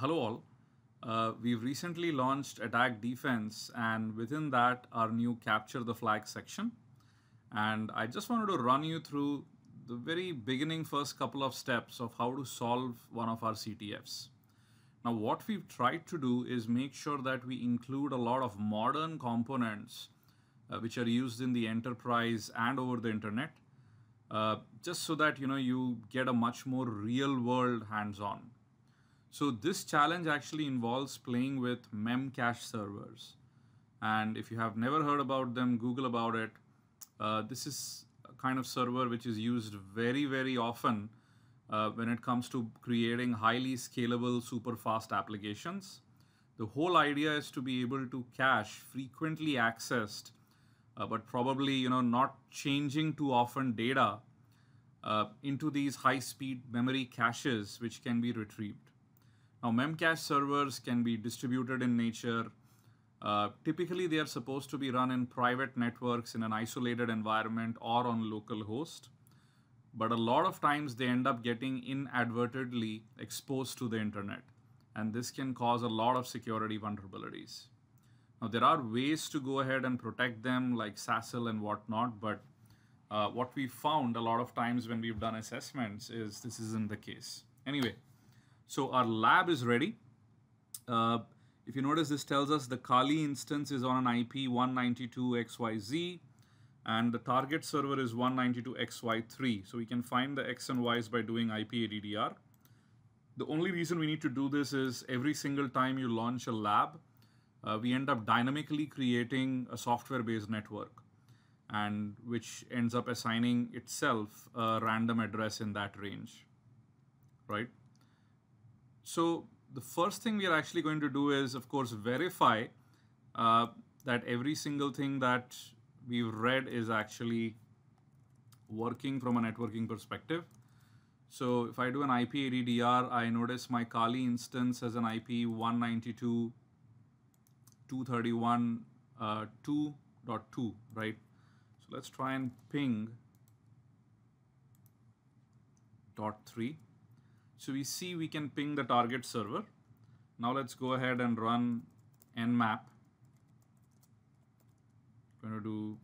Hello all. We've recently launched Attack Defense, and within that our new Capture the Flag section. And I just wanted to run you through the very beginning first couple of steps of how to solve one of our CTFs. Now what we've tried to do is make sure that we include a lot of modern components which are used in the enterprise and over the internet, just so that you get a much more real world hands-on. So this challenge actually involves playing with Memcached servers, and if you have never heard about them, Google about it. This is a kind of server which is used very, very often when it comes to creating highly scalable, super fast applications. The whole idea is to be able to cache frequently accessed, but probably not changing too often data into these high-speed memory caches which can be retrieved. Now, Memcache servers can be distributed in nature. Typically, they are supposed to be run in private networks in an isolated environment or on local host. But a lot of times they end up getting inadvertently exposed to the internet, and this can cause a lot of security vulnerabilities. Now, there are ways to go ahead and protect them, like SASL and whatnot, but what we found a lot of times when we've done assessments is this isn't the case. Anyway, so our lab is ready. If you notice, this tells us the Kali instance is on an IP 192.xyz, and the target server is 192.xy3. So we can find the X and Ys by doing IP ADDR. The only reason we need to do this is every single time you launch a lab, we end up dynamically creating a software-based network, and which ends up assigning itself a random address in that range, right? So the first thing we are actually going to do is, of course, verify that every single thing that we've read is actually working from a networking perspective. So if I do an IP ADDR, I notice my Kali instance has an IP 192.231.2.2, right? So let's try and ping .3. So we see we can ping the target server. Now let's go ahead and run nmap. I'm going to do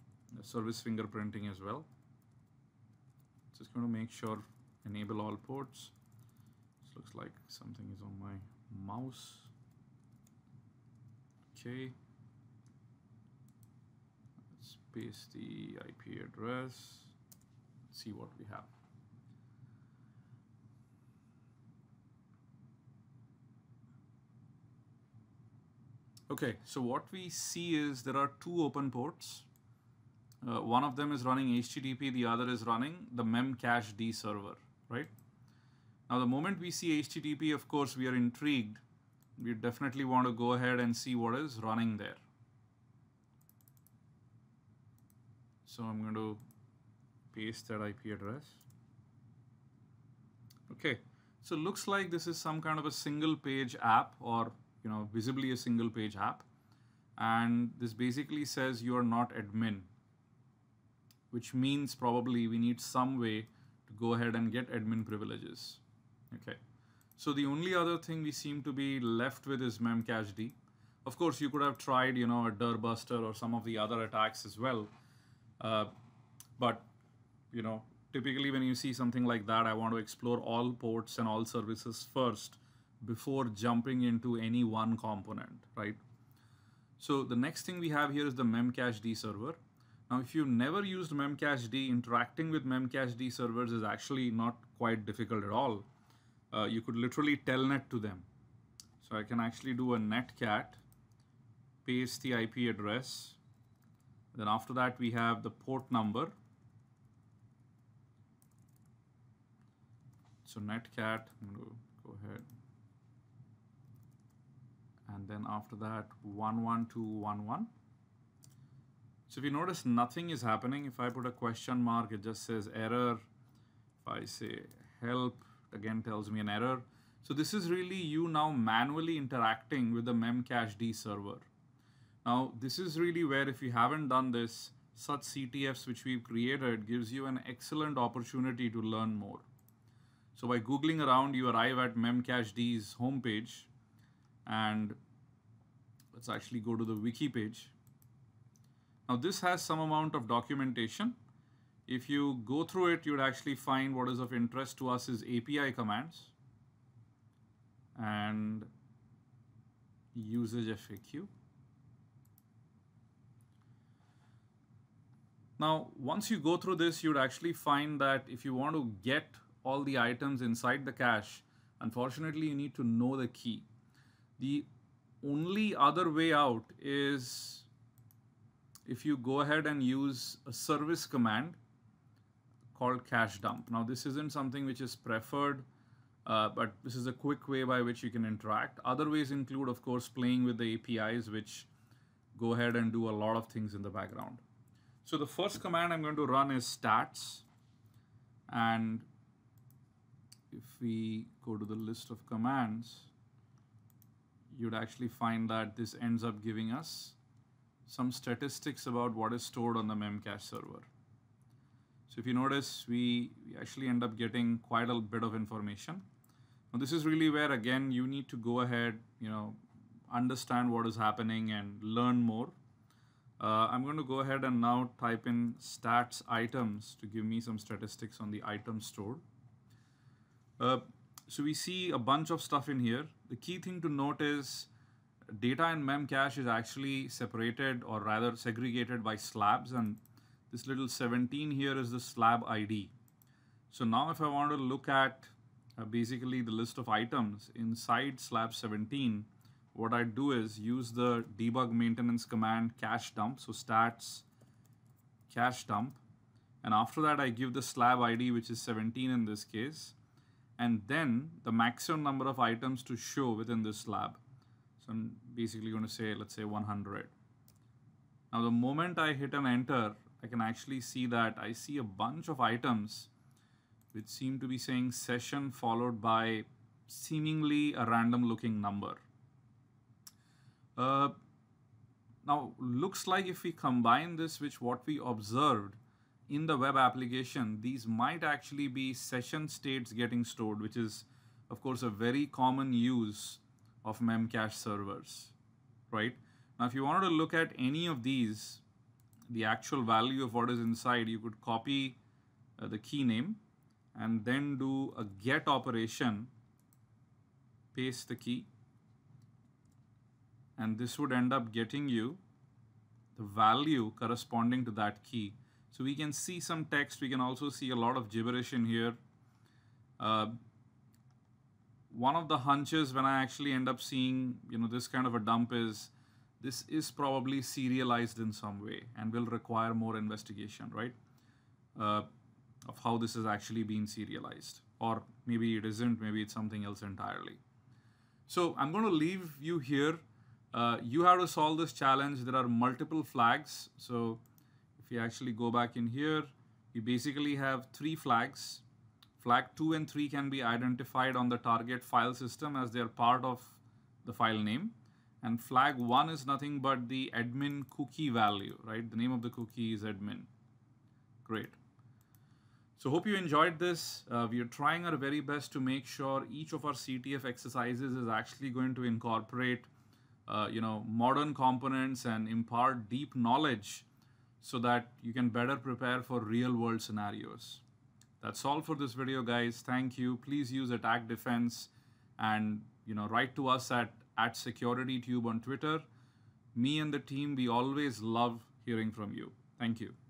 service fingerprinting as well. Just going to make sure enable all ports. This looks like something is on my mouse. Okay. Let's paste the IP address. Let's see what we have. Okay, so what we see is there are two open ports. One of them is running HTTP, the other is running the Memcached server, right? Now, the moment we see HTTP, of course, we are intrigued. We definitely want to go ahead and see what is running there. So I'm going to paste that IP address. Okay, so it looks like this is some kind of a single page app, or visibly a single page app, and this basically says you are not admin, which means probably we need some way to go ahead and get admin privileges. Okay, so the only other thing we seem to be left with is Memcached. Of course, you could have tried a dirtbuster or some of the other attacks as well, but typically when you see something like that, I want to explore all ports and all services first before jumping into any one component, right? So the next thing we have here is the Memcached server. Now, if you've never used Memcached, interacting with Memcached servers is actually not quite difficult at all. You could literally telnet to them. So I can actually do a netcat, paste the IP address. Then after that, we have the port number. So netcat, I'm going to go ahead. And then after that, 11211. So if you notice, nothing is happening. If I put a question mark, it just says error. If I say help, it again tells me an error. So this is really you now manually interacting with the Memcached server. Now, this is really where, if you haven't done this, such CTFs which we've created gives you an excellent opportunity to learn more. So by Googling around, you arrive at Memcached homepage, And let's actually go to the wiki page. Now this has some amount of documentation. If you go through it, you'd actually find what is of interest to us is API commands and usage FAQ. Now, once you go through this, you'd actually find that if you want to get all the items inside the cache, unfortunately, you need to know the key. The only other way out is if you go ahead and use a service command called cache dump. Now, this isn't something which is preferred, but this is a quick way by which you can interact. Other ways include, of course, playing with the APIs, which go ahead and do a lot of things in the background. So the first command I'm going to run is stats. And if we go to the list of commands, you'd actually find that this ends up giving us some statistics about what is stored on the Memcache server. So if you notice, we actually end up getting quite a bit of information. Now this is really where, again, you need to go ahead, understand what is happening and learn more. I'm going to go ahead and now type in stats items to give me some statistics on the items stored. So we see a bunch of stuff in here. The key thing to note is data in Memcache is actually separated, or rather segregated, by slabs, and this little 17 here is the slab ID. So now if I want to look at basically the list of items inside slab 17, what I do is use the debug maintenance command cache dump, so stats cache dump, and after that I give the slab ID, which is 17 in this case, and then the maximum number of items to show within this slab. So I'm basically going to say, let's say 100. Now the moment I hit an enter, I can actually see that I see a bunch of items which seem to be saying session followed by seemingly a random looking number. Now looks like if we combine this with what we observed in the web application, these might actually be session states getting stored, which is of course a very common use of Memcache servers, right? Now if you wanted to look at any of these, the actual value of what is inside, you could copy the key name and then do a get operation, paste the key, and this would end up getting you the value corresponding to that key. So we can see some text, we can also see a lot of gibberish in here. One of the hunches when I actually end up seeing this kind of a dump is this is probably serialized in some way and will require more investigation, right? Of how this is actually being serialized, or maybe it isn't, maybe it's something else entirely. So I'm going to leave you here. You have to solve this challenge. There are multiple flags. So if you actually go back in here, you basically have three flags. Flag 2 and 3 can be identified on the target file system as they are part of the file name. And flag 1 is nothing but the admin cookie value, right? The name of the cookie is admin. Great. So hope you enjoyed this. We are trying our very best to make sure each of our CTF exercises is actually going to incorporate modern components and impart deep knowledge so that you can better prepare for real world scenarios. That's all for this video, guys. Thank you. Please use Attack Defense and write to us at SecurityTube on Twitter. Me and the team, we always love hearing from you. Thank you.